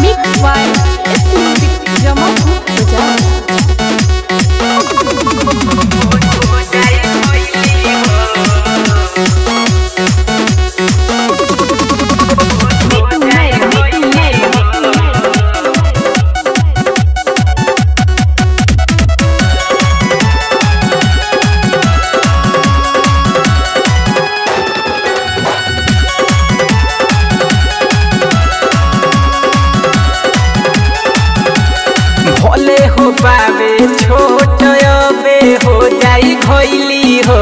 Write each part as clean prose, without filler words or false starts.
Mix by Exclusive Jama Bhuja. बाबे छोट अबे हो जाई खैली हो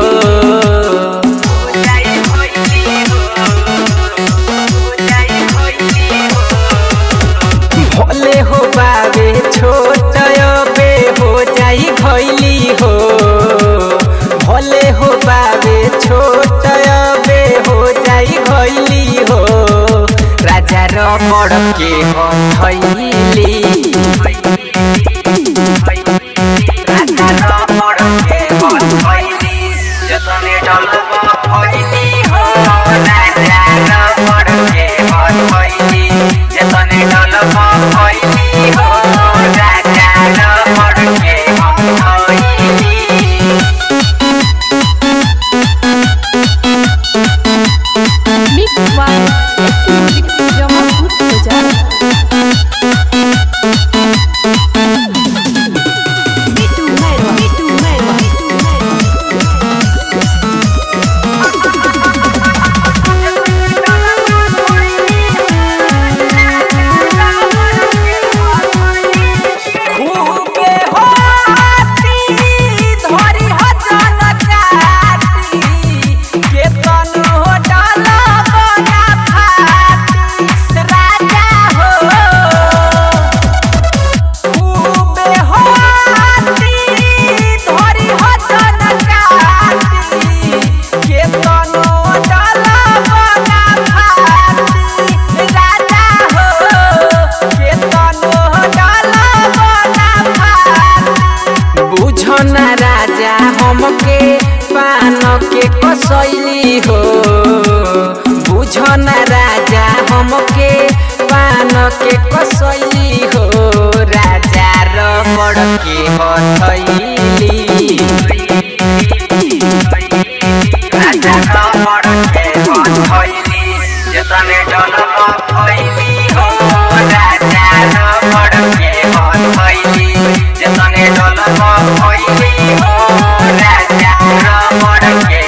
भोले हो बाबे छोट अबे हो जाई खैली हो भोले हो बाबे छोट अबे हो जाई खैली हो राजा र मड़ के हो खैली कसैली हो बुझना राजा हमके पान के कसैली हो राजा र मड़ के हथैली राजा र मड़ के हथैली जतने जन्म फैली हो राजा र मड़ के हथैली जतने जन्म फैली हो राजा र मड़ के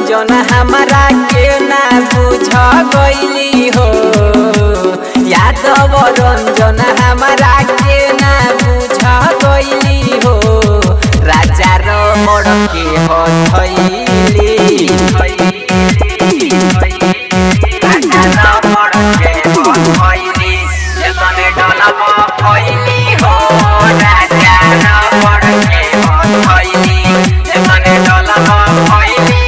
रंजना हमारा के ना बुझ गईली हो यादव रंजना हमारा के ना बुझ गईली हो राजा र मड़ के हथैली राजा र मड़ के हथैली जतने डलब फैली हो राजा र मड़ के हथैली जतने डलब फैली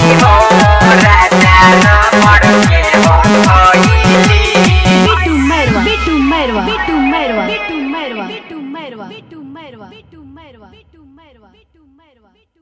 Bhito Merwa.